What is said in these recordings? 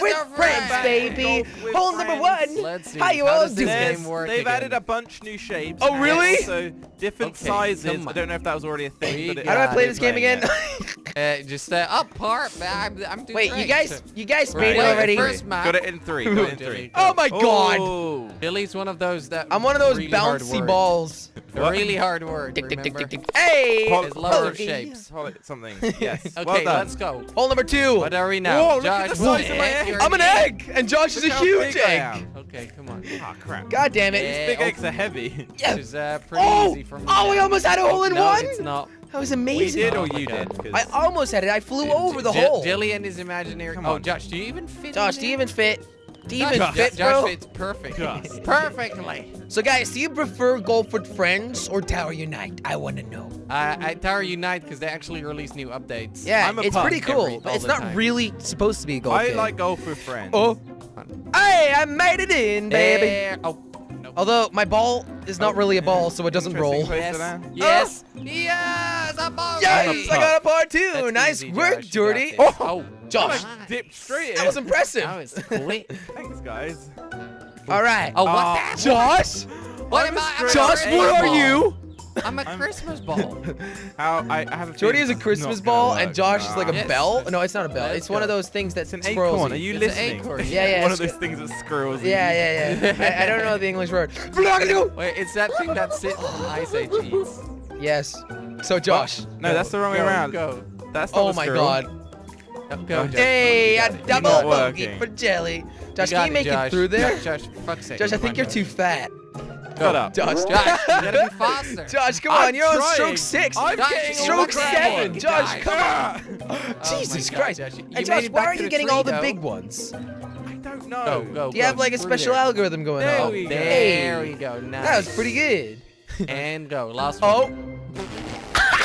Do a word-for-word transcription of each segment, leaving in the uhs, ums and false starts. With friends, friends, baby. With Hole friends. Number one. Let's see. How you all doing? They've again? added a bunch new shapes. Oh, really? So different okay, sizes. I don't know if that was already a thing. But it, how do I play this game again? uh, just uh, up part. I'm, I'm doing Wait, great. you guys, you guys right. made it already. First map. Got it in three. Got it in three. Oh my God. Oh. Billy's one of those that. I'm one of those really bouncy balls. Really hard word. Hey. There's lots of shapes. Something. Yes. Okay, let's go. Hole number two. What are we now? I'm an egg, and Josh is a huge egg. Okay, come on. Oh, crap. God damn it. Yeah, These big eggs are heavy. Yeah. This is, uh, pretty oh, easy for me oh we almost had a hole in no, one. It's not. That was amazing. We did or you did? I almost had it. I flew over the hole. Jelly and his imaginary. Come on. Oh, Josh, do you even fit? Josh, do you even fit? Do you even Josh, fit, bro? Josh fits perfectly. Perfectly. So, guys, do you prefer Golf With Friends or Tower Unite? I want to know. Uh, I Tower Unite because they actually release new updates. Yeah, I'm a it's pretty cool. Every, it's not time. really supposed to be Golf. I game. like Golf With Friends. Oh, hey, I made it in, baby. Yeah. Oh, nope. Although my ball is not oh, really a ball, so it doesn't roll. Yes, yes, oh. yes, a ball. Yes, I got a par two. That's nice easy, work, Josh. Dirty. Oh. oh. Josh, dipped straight in. That was impressive. That was quick. Thanks, guys. All right. Oh, what uh, the? Josh? What am I? Josh, what are you? I'm a I'm, Christmas ball. How I, I have a Jordy is a Christmas ball, work. and Josh nah. is like a yes. bell. No, it's not a bell. Let's it's go. one of those things that's an acorn. Are you it's listening? An yeah, yeah. One of those things that squirrels. Yeah, yeah, yeah. yeah. I, I don't know the English word. Wait, it's that thing that sits and I say cheese. Yes. So, Josh. What? No, go, that's the wrong go, way around. Go. That's not oh, my God. Go, hey, a double bogey for Jelly. Josh, you can you make it, it through there? Josh, Josh, fuck's sake, Josh I think you're too fat. Shut up. Josh, Josh, you gotta be faster. Josh, come I'm on, you're trying. on stroke six. I'm Josh, getting stroke seven. One. Josh, come on. Oh Jesus God, Christ. Josh, you and Josh, why are you getting all the big ones? I don't know. Go, go, Do you go, have like a special there. algorithm going there on? We there we go. Nice. That was pretty good. And go. Last one. Oh.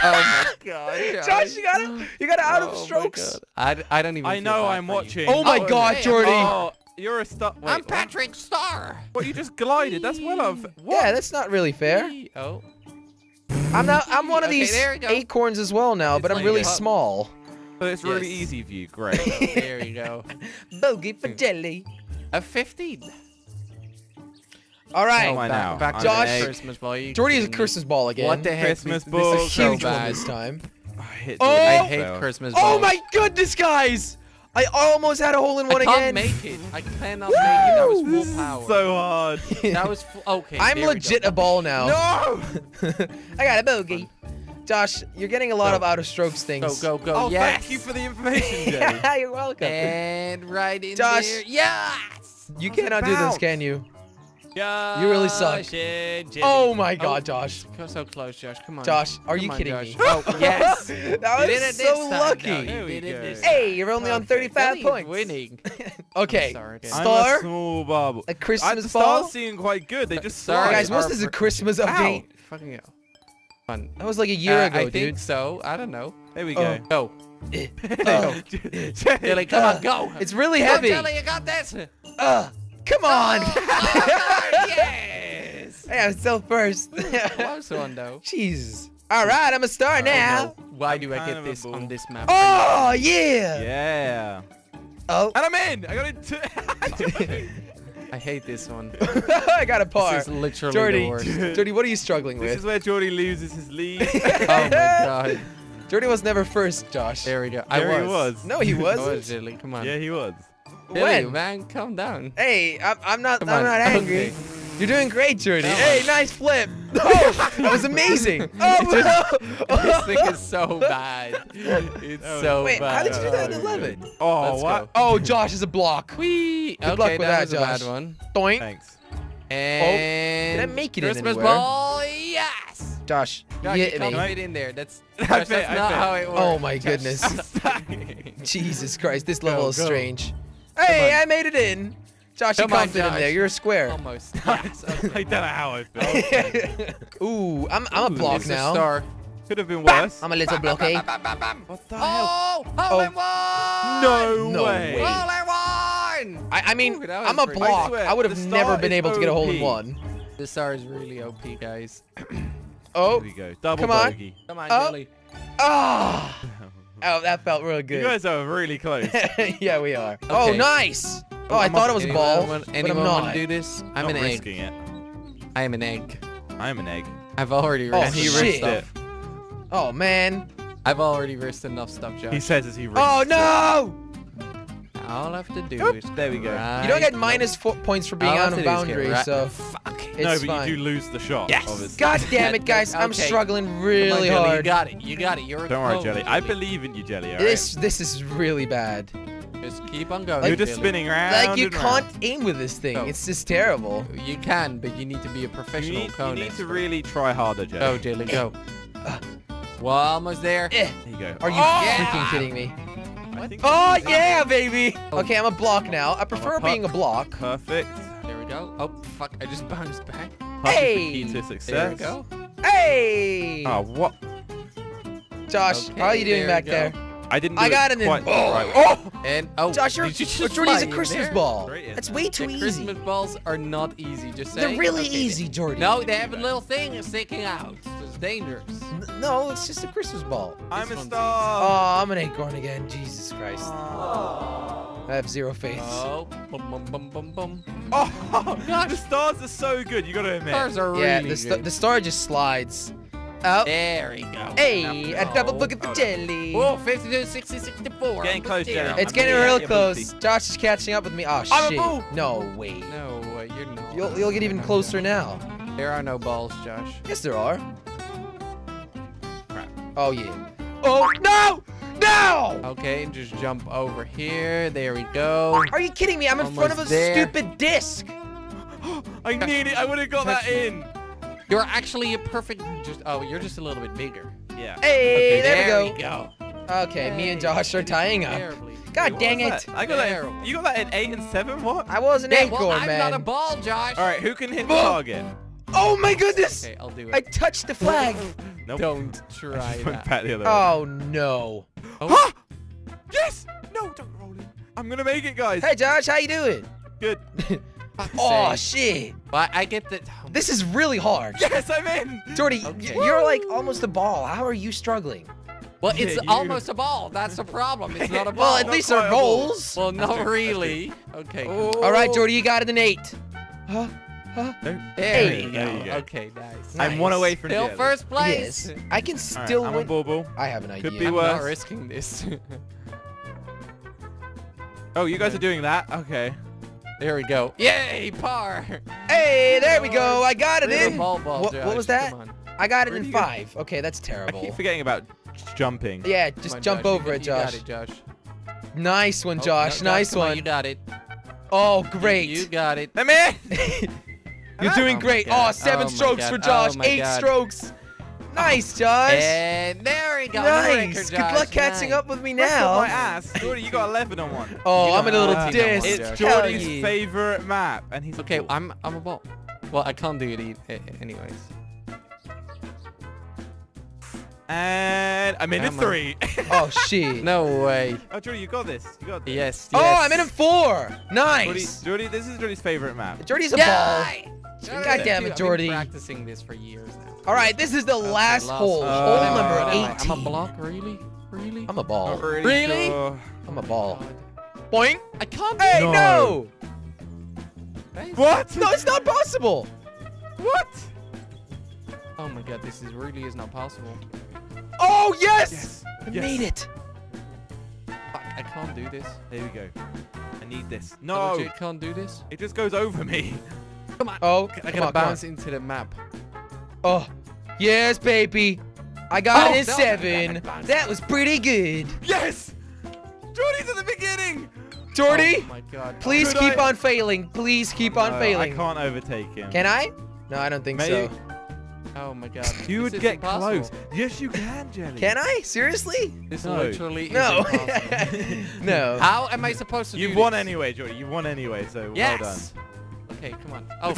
Oh my God, Josh. Josh, you got it. You got it out oh of strokes. I, I don't even. I know. I'm watching. You. Oh my oh, God, hey, Jordy. Oh, you're a star. Wait, I'm Patrick what? Star. What you just glided? That's one of. What? Yeah, that's not really fair. Oh. I'm not. I'm one of okay, these acorns as well now, it's but I'm really up. small. So it's yes. really easy for you. Great. Oh, there you go. Bogey for Jelly. A fifteen. All right, oh, back, back to Josh. Christmas ball. Jordy is a Christmas ball again. What the heck? Christmas ball. This is a huge so one this time. I, hit oh, I hate so. Christmas balls. Oh my goodness, guys! I almost had a hole in one again. I can't again. make it. I cannot Woo! make it. That was full power. So hard. That was okay. I'm legit a ball now. No! I got a bogey. Josh, you're getting a lot go. of out of strokes things. Go, go, go. Oh, yes. Thank you for the information, Jelly. Yeah, you're welcome. And right in Josh, there. Yes! You How's cannot do this, can you? Josh, you really suck. Shit, oh my God, oh, Josh! So close, Josh. Come on, Josh. Are Come you on, kidding Josh. me? Oh yes, that was did it so lucky. No, you did it hey, you're only Perfect. on thirty-five Jelly's points. Winning. okay, sorry, star. I'm a small bubble. A Christmas I, ball. Seemed quite good. They just sorry slide. guys. What's this? A Christmas update? Fucking hell. Fun. That was like a year uh, ago, I dude. Think so I don't know. There we go. Go. Jelly, come on, go. It's really heavy. Jelly, you got this. Uh. Come on! Oh, oh, yes! Hey, I'm still first. Close one, though. Jesus. All right, I'm a star oh, now. No. Why do I get this on this map? Oh, yeah! Yeah. Oh. And I'm in! I got it. I hate this one. I got a par. This is literally Jordy. the worst. Jordy, what are you struggling this with? This is where Jordy loses his lead. Oh, my God. Jordy was never first, Josh. There we go. I there was. He was. No, he wasn't. I was, Jelly. Come on. Yeah, he was. When? Dilly, man, calm down. Hey, I'm, I'm not. Come I'm on. not angry. Okay. You're doing great, Jordy. No. Hey, nice flip. Oh, that was amazing. Oh, this thing is so bad. It's oh, so wait, bad. How did you do that in eleven? Oh, Let's what? Go. Oh, Josh is a block. Wee. Good okay, luck with that, that Josh. Bad one. Doink. Thanks. And oh, did I make it Christmas anywhere? ball. Yes. Josh, Josh you can't fit in there. That's, Josh, that's bet, not how it works. Oh my Josh. goodness. Jesus Christ, this level go, is strange. Hey, I made it in. Josh, you can't fit in there. You're a square. Almost. Yes. I don't know how I felt. Ooh, I'm, I'm Ooh, a block now. A star. Could have been worse. Bam. I'm a little bam, blocky. Bam, bam, bam, bam. What the oh, hell? Hole in oh, one! No, no way. way. Hole in one! I, I mean, Ooh, I'm a block. I, swear, I would have never been able to get a hole in one. The star is really O P, guys. Oh. Here we go. Double bogey. Come on, Jelly. Oh. Oh, that felt real good. You guys are really close. Yeah, we are. Okay. Oh, nice. Oh, I thought it was a ball, want, but I'm not. Want to do this? I'm, I'm an egg. It. I am an egg. I am an egg. I've already risked oh, enough. Oh, man. I've already risked enough stuff, Josh. He says as he risked. Oh, no! It. All I have to do Oop. is... There we go. Right. You don't get minus four points for being out of boundary, right. so... Fuck. It's no, but fine. You do lose the shot. Yes. Obviously. God damn it, guys! Okay. I'm struggling really on, hard. You got it. You got it. You're Don't worry, Jelly. Jelly. I believe in you, Jelly. All right? This this is really bad. Just keep on going. Like, you're just Jelly. spinning around. Like you can't round. aim with this thing. No. It's just terrible. You can, but you need to be a professional. You need, you need to really try harder, Jelly. Go, Jelly. Go. Uh, well, almost there. Uh, there you go. Are you oh, freaking yeah. kidding me? I think oh yeah, baby. Okay, I'm a block now. I prefer being a block. Perfect. Oh, fuck. I just bounced back. Hey! The key to success. There we go. Hey! Oh, what? Josh, okay, how are you doing there back there? I didn't do I got it, it quite oh, right oh. And, oh, Josh, you're, you you're Jordy's a Christmas there? ball. That's way too the easy. Christmas balls are not easy, just saying. They're really okay, easy, Jordy. No, they have a little thing sticking out. It's dangerous. N no, it's just a Christmas ball. I'm this a star. Oh, I'm an acorn again. Jesus Christ. Oh. I have zero faith. Oh, bum, bum, bum, bum, bum. Oh, the stars are so good. You gotta admit. Stars are really yeah, the, st good. the star just slides. Oh. There we go. Hey, a double look at the oh, Jelly. Oh, fifty-two, sixty, sixty-four. Getting close, Jelly. It's getting real close. Josh is catching up with me. Oh, shit. No way. No way. You're not. You'll, you'll get even closer now. There are no balls, Josh. Yes, there are. Crap. Oh, yeah. Oh, no! No! Okay, and just jump over here. There we go. Are you kidding me? I'm Almost in front of a there. stupid disc. I need it. I would have got Touch that in. Me. You're actually a perfect... Just Oh, you're just a little bit bigger. Yeah. Hey, okay, there, there we go. We go. Okay, hey, me and Josh are tying up. Terribly. God Wait, dang it. I got Terrible. that. You got that at eight and seven? What? I was an yeah, acorn, well, I'm man. I'm not a ball, Josh. All right, who can hit the target? Oh, my goodness. Okay, I'll do it. I touched the flag. Nope. Don't try that. The other oh, way. no. Oh. Ah! Yes! No, don't roll it. I'm going to make it, guys. Hey, Josh, how you doing? Good. oh, shit. Well, I get that. This is really hard. Yes, I'm in. Jordy, okay. you're like almost a ball. How are you struggling? Well, it's yeah, you... almost a ball. That's the problem. It's not a ball. Well, at not least our goals. Well, not really. Okay. Oh. All right, Jordy, you got it in eight. Huh? Huh? There, there you go. go. Okay, nice. I'm nice. one away from still first place. Yes. I can still right, win. I'm a boo-boo. I have an idea. Could be I'm worse. not risking this. oh, you guys are doing that? Okay. There we go. Yay, par. Hey, there we go. I got it Little in. Ball ball, what, what was that? I got it Where in five. Go? Okay, that's terrible. I keep forgetting about jumping. Yeah, just on, jump Josh. over you, it, Josh. You got it, Josh. Nice one, Josh. Oh, no, nice one. On, you got it. Oh, great. You got it. Hey, man. You're doing oh great. Oh, seven oh strokes God. for Josh. Oh Eight God. strokes. Nice, Josh. And there we go. Nice. Good luck catching nice. up with me now. My ass. Jordy, you got eleven on one. Oh, I'm in a little disc. It's Jordy's favorite map, and he's okay. I'm I'm a ball. Well, I can't do it anyways. And I'm in yeah, a three. oh shit. No way. Oh Jordy, you got this. You got this. Yes. yes. Oh, I'm in a four. Nice. Jordy, Jordy this is Jordy's favorite map. Jordy's a yeah. ball. God damn it, Dude, I've Jordy. I've been practicing this for years now. All right, this is the okay, last, last hole. Hole oh, number eighteen. I'm a block, really? Really? I'm a ball. Not really? really? Sure. I'm a ball. God. Boing. I can't. Hey, no. no. What? no, it's not possible. What? Oh my God, this is really is not possible. Oh yes! yes. I yes. made it. I, I can't do this. There we go. I need this. No. I can't do this. It just goes over me. Come on. Oh, I gotta bounce into the map. Oh, yes, baby. I got oh, it in no, seven. That was pretty good. Yes. Jordy's at the beginning. Jordy. Oh my God. Please Could keep I... on failing. Please keep oh, on no, failing. I can't overtake him. Can I? No, I don't think Maybe. so. Oh my God! You would get impossible. close. Yes, you can, Jelly. Can I? Seriously? This no. literally is no. no. How am I supposed to? You do won this? anyway, Jordy. You won anyway, so yes. well done. Okay, come on. Oh,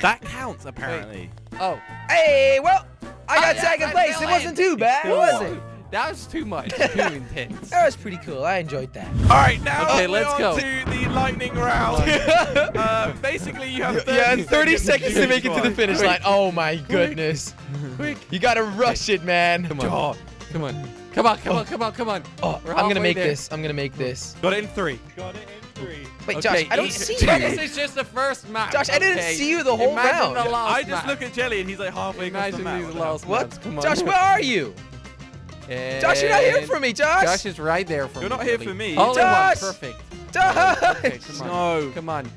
that counts apparently. Wait. Oh. Hey, well, I got oh, yeah, second I place. It wasn't too bad, cool. was it? That was too much. Too intense. That was pretty cool. I enjoyed that. All right, now okay, let's on go to the lightning round. uh, basically, you have thirty, yeah, thirty seconds to make it to the finish line. Oh my goodness! Quick. You gotta rush it, man. Come on. Come on. Come on. Come on, come oh. on, come on, come on. Oh, I'm going to make there. this. I'm going to make this. Got it in three. Got it in three. Wait, Josh, okay, I don't see you. This is just the first map. Josh, okay. I didn't see you the whole Imagine round. The I just map. look at Jelly and he's like halfway across the map. These last what? Come on. Josh, where are you? And Josh, you're not here for me, Josh. Josh is right there for you're me. You're not here Jelly. for me. Only Josh! One. Perfect. Josh! Okay, come on. No. Come on.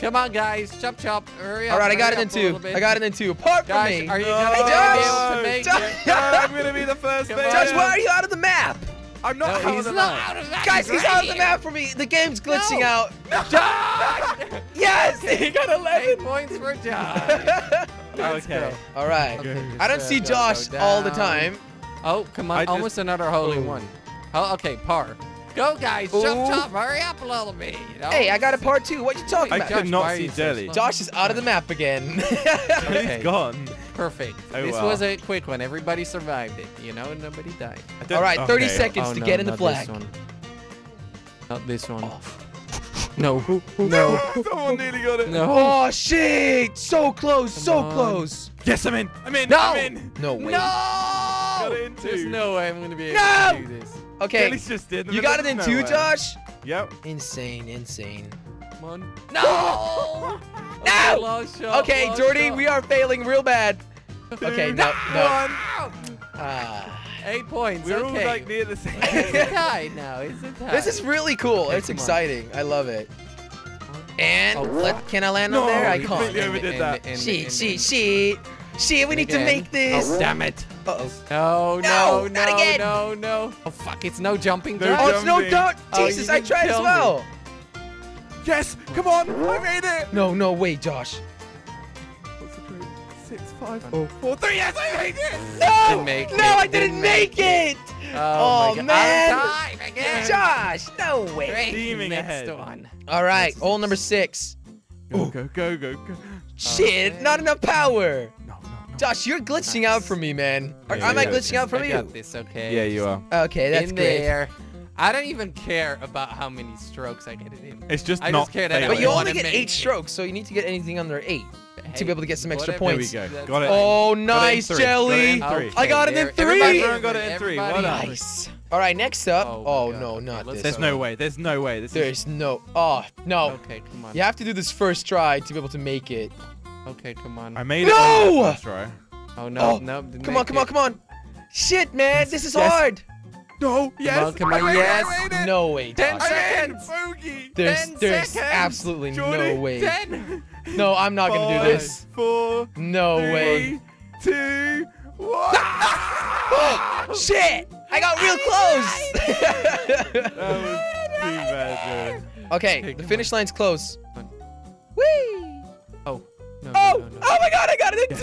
Come on, guys. Chop, chop. Hurry up. All right, I got it in two. I got it in two. Apart from me. Are you no. Hey, Josh. Josh. No, I'm going to be the first man. Josh, why are you out of the map? I'm not, no, out, he's of the not map. out of the map. Guys, he's, he's right out of the map for me. The game's glitching no. out. No. Josh. Yes. Okay. He got eleven. Eight points for Josh. Okay. All right. Okay. I don't see Josh all the time. Oh, come on. I Almost just, another holy ooh. one. Oh, okay, par. Go, guys. Ooh. Jump, jump. Hurry up a little bit. You know? Hey, I got a part two. What are you talking I about? I could Josh, not see Jelly. So Josh is out of the map again. Okay. He's gone. Perfect. Oh, this wow. was a quick one. Everybody survived it. You know, nobody died. All right, thirty okay. seconds oh, to no, get in the flag. This one. Not this one. Oh. No. No. No. Someone nearly got it. No. Oh, shit. So close. Come so on. close. Yes, I'm in. I'm in. No. I'm in. No way. No. There's no way I'm going to be able no! to do this. Okay. Just did you got it in two, Josh? Yep. Insane, insane. Come on. No! No! Shot, okay, Jordy, we are failing real bad. Dude, okay, no, no. Uh, Eight points. We're okay. all like near the same. It's a tie now. It's a tie. This is really cool. Okay, it's exciting. On. I love it. And oh, let, can I land no, on there? I can't. Overdid that. She, she, she. Shit, we need again. to make this. Oh, damn it. Uh-oh. No, no, no, not again. no, no. Oh, fuck, it's no jumping. No oh, it's no dot. Jesus, oh, I tried as well. Me. Yes, come on. I made it. No, no, wait, Josh. What's the grade? Six, five, oh, four, three. Yes, I made it. No, make no, it. I didn't, didn't make, make it. it. Oh, oh man. Time again. Josh, no way. Steaming ahead. One. All right, That's hole number six. Go, go, go, go, go. Shit, okay. not enough power. Josh, you're glitching nice. out for me, man. Or, yeah, am yeah, I glitching okay. out for you? I got this, okay. Yeah, you are. Okay, that's in great. There. I don't even care about how many strokes I get it in. It's just I not just care that But you only get eight strokes, so you need to get anything under eight hey, to be able to get some extra whatever. points. There we go. Got it. Oh, nice, Jelly. I got it in three. Everyone got it in three. Nice. All right, next up. Oh, oh no, not okay, this. There's no way. There's no way. This There's is... no. Oh, no. Okay, come on. You have to do this first try to be able to make it. Okay, come on. I made it. No! Let's try. Oh, no. Oh, no. Come on, come it. on, come on. Shit, man. This is yes. hard. No. Yes. Come on, come on. Yes. No way, Josh. ten seconds. Bogey. There's, ten there's seconds. absolutely Jordy, no way. ten. No, I'm not going to do this. Four, no three, way. two, one. Ah! Oh, shit. I got real close. That was too bad, dude. Okay, okay the finish on. line's close. Whee! No, oh! No, no, no. Oh my God! I got it in yes.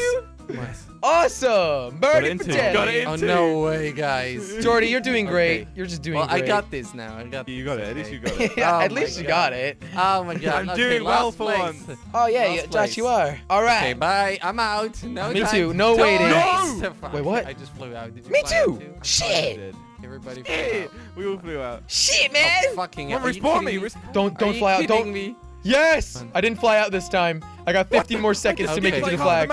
two. Yes. Awesome! Birdie for Jelly. Got it in oh two. No way, guys! Jordy, you're doing great. Okay. You're just doing well, great. I got this now. I got. You got it. At least you got it. yeah, oh at least God. you got it. Oh my God! I'm okay, doing well for once. Oh yeah, yeah Josh, you are. All right. Okay, bye. I'm out. No Me time. too. No waiting. No. Wait, what? I just flew out. Did you Me too. too? Shit. Everybody flew out. We all flew out. Shit, man! Oh, fucking hell! Respawn me! Don't don't fly out! Don't me! Yes! I didn't fly out this time. I got fifty more seconds okay. to make it to the flag.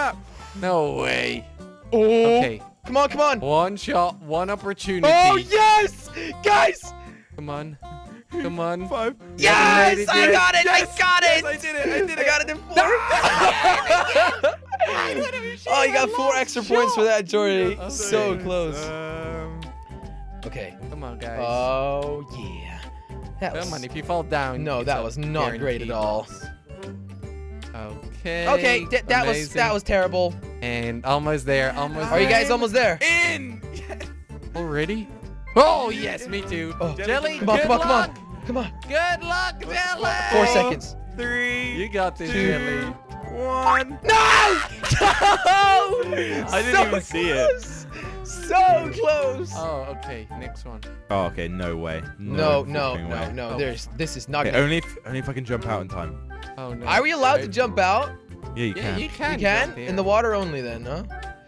No way. Oh. Okay. Come on, come on. One shot, one opportunity. Oh, yes! Guys! Come on. Come on. Five. Yes! Yes! I got it! Yes! I got it! Yes, I did it! I did it! I got it in four. Oh, you got four extra shot. points for that, Jordy. Oh, so yes. close. Um, okay. Come on, guys. Oh, yeah. That Come was, on, if you fall down. No, that was not great at all. Okay. Okay, th that amazing. was that was terrible. And almost there, almost. Are there. you guys almost there? In. Yes. Already? Oh yes, me too. Oh. Jelly, come on, good come on, luck. come on, come on. Good luck, Jelly. Four seconds. Three. You got this, two, Jelly. One. No! I didn't so even close. see it. So close. Oh, okay. Next one. Oh, okay. No way. No, no, no, no. no. Oh. There's. This is not. Okay, only if only if I can jump out in time. Oh no. Are we allowed Sorry. to jump out? Yeah, you can. Yeah, you can. You can? In the water only, then, huh?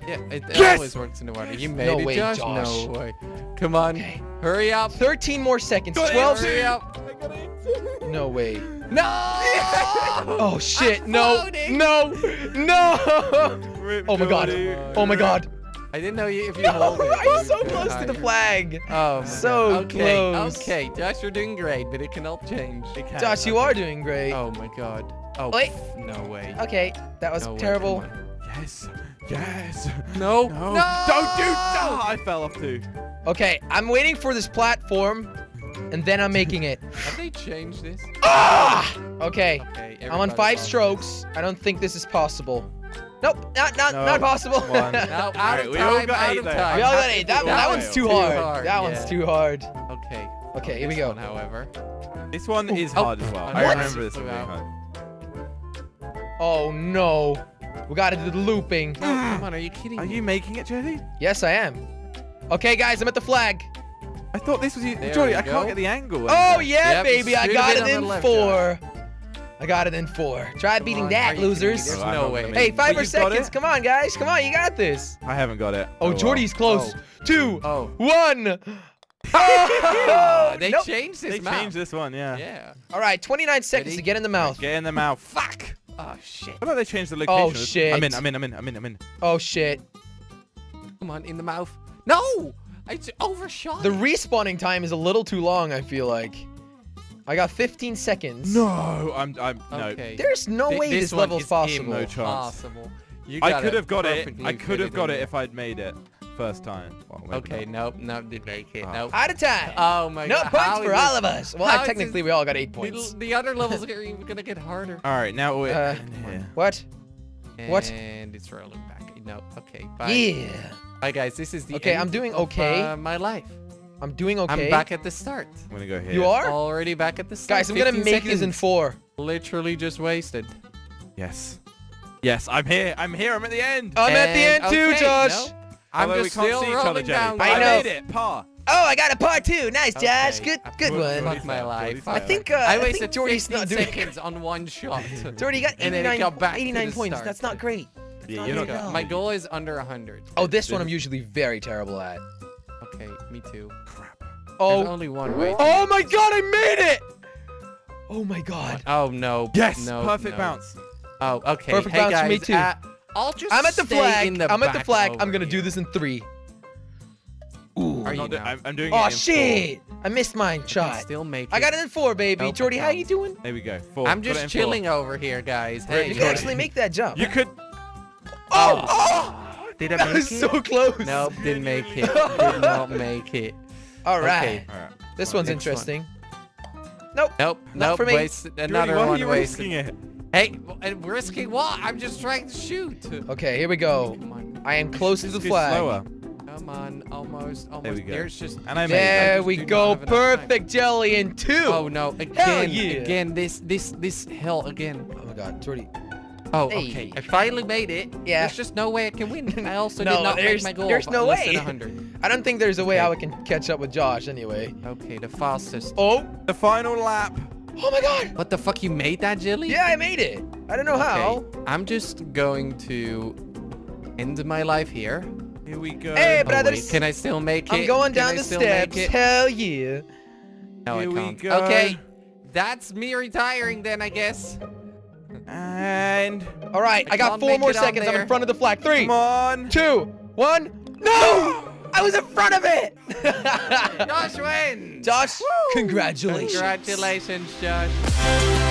Yeah, it, it yes! always works in the water. You made no it, way, Josh. Josh. No way. Come on. Okay. Hurry up. Thirteen more seconds. Got Twelve. Hurry up. I got eighteen. No way. No! Oh shit! I'm no! Floating. No! No! Oh my God! Oh my God! I didn't know you, if you no, hold it. I'm so close higher. to the flag. Oh, so okay, close. Okay, Josh, you're doing great, but it can all change. It can. Josh, you okay. are doing great. Oh my God. Oh, wait. No way. Okay, that was no terrible. Way, yes. Yes. No. No. no. Don't do that. Oh, I fell off too. Okay, I'm waiting for this platform, and then I'm making it. Have they changed this? Ah! Okay. okay I'm on five strokes. This. I don't think this is possible. Nope, not not no. not possible. no, out of right, we time, all got out eight, of time. We all got eight. That, that one's too hard. hard. That yeah. one's too hard. Okay. Okay, here we go. One, however, this one is oh. hard as well. What? I remember this one being hard. Oh no, we got into the looping. Come on, are you kidding? Are me? you making it, Jelly? Yes, I am. Okay, guys, I'm at the flag. I thought this was you, Jelly. I go. can't get the angle. Oh yeah, yep, baby, I got it in four. I got it in four. Try come beating on, that, losers. There's no way. Hey, five more seconds. Come on, guys. Come on, you got this. I haven't got it. Oh, oh Jordy's well. close. Oh. Two. Oh. One. Oh, they nope. changed this. They mouth. changed this one. Yeah. Yeah. All right, twenty-nine seconds Ready? to get in the mouth. Get in the mouth. Fuck. Oh shit. How about they change the location? Oh shit. I'm in. I'm in. I'm in. I'm in. I'm in. Oh shit. Come on, in the mouth. No, I overshot. The respawning time is a little too long. I feel like. I got fifteen seconds. No, I'm, I'm, okay. no. There's no Th way this, this level's is possible. No chance. Possible. You I could have got it. I could have got it if I'd made it first time. Well, okay, nope, nope, didn't make it. Nope. Out of time. Oh my no god. No points for this? all of us. Well, I, technically, we all got eight points. The, the other levels are even gonna get harder. All right, now we're. Uh, yeah. What? What? And it's rolling back. No. Okay. Bye. Yeah. Bye, guys. This is the. Okay, end I'm doing okay. Of, uh, my life. I'm doing okay. I'm back at the start. I'm gonna go here. You are? Already back at the start. Guys, I'm gonna make seconds. these in four. Literally just wasted. Yes. Yes, I'm here. I'm here. I'm at the end. I'm and at the end okay, too, Josh. No. I'm Although just we can't still see each other, Jelly. I, I made it. Par. Oh, I got a par two. Nice, okay. Josh. Good, good one. Fuck my life. I think. Uh, I wasted twenty seconds on one shot. Jordy, you got eighty-nine points. That's not great. Yeah, you know. My goal is under one hundred. Oh, this one I'm usually very terrible at. Okay, me too. Crap. Oh. There's only one way. Oh my god, I made it! Oh my god. Oh no. Yes. No, perfect no. bounce. Oh, okay. Perfect hey bounce guys, for me too. Uh, I'll just I'm at the flag. The I'm at the flag. I'm gonna here. do this in three. Ooh. Are you do I'm, I'm doing oh, it. Oh shit! Four. I missed mine shot. Still make it. I got it in four, baby. Nope, Jordy, how you doing? There we go. Four. I'm just chilling four. over here, guys. Hey, you can actually make that jump. You could. Oh! Oh! Did I that make was it? so close. Nope, didn't make it. Did not make it. All right. Okay. All right. This well, one's interesting. One. Nope. Nope. Not nope. for me. Waste, another Jordy, one are you wasted. It? Hey, risking what? I'm just trying to shoot. Okay, here we go. I am close this to the flag. Slower. Come on, almost, almost. There we go. There's just and I there we go. Perfect, Jelly in two. Oh no! Again, hell yeah. again. This, this, this hell again. Oh my God, Jordy. Oh, hey. okay. I finally made it. Yeah. There's just no way I can win. I also no, did not make my goal. There's no way. one hundred. I don't think there's a way okay. I can catch up with Josh anyway. Okay, the fastest. Oh, the final lap. Oh my God. What the fuck? You made that, Jelly? Yeah, I made it. I don't know okay. how. I'm just going to end my life here. Here we go. Hey, brothers. Oh, can I still make it? I'm going down the steps. Hell yeah. No, here I can't. We go. Okay. That's me retiring then, I guess. And all right, I, I got four more seconds. I'm in front of the flag. Three, Come on. two, one. No, I was in front of it. Josh wins. Josh, Woo. congratulations. Congratulations, Josh.